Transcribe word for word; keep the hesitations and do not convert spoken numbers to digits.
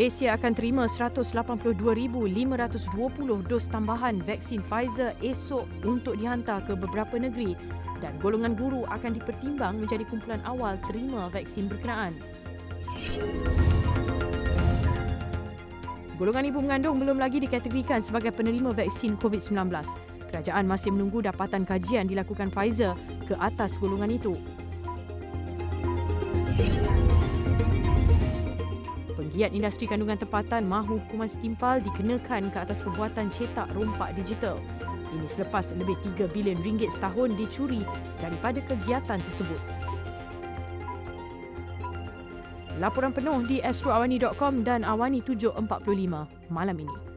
Malaysia akan terima seratus lapan puluh dua ribu lima ratus dua puluh dos tambahan vaksin Pfizer esok untuk dihantar ke beberapa negeri dan golongan guru akan dipertimbang menjadi kumpulan awal terima vaksin berkenaan. Golongan ibu mengandung belum lagi dikategorikan sebagai penerima vaksin COVID sembilan belas. Kerajaan masih menunggu dapatan kajian dilakukan Pfizer ke atas golongan itu. Penggiat industri kandungan tempatan mahu hukuman setimpal dikenakan ke atas perbuatan cetak rompak digital. Ini selepas lebih tiga bilion ringgit setahun dicuri daripada kegiatan tersebut. Laporan penuh di astro awani dot com dan Awani tujuh empat puluh lima malam ini.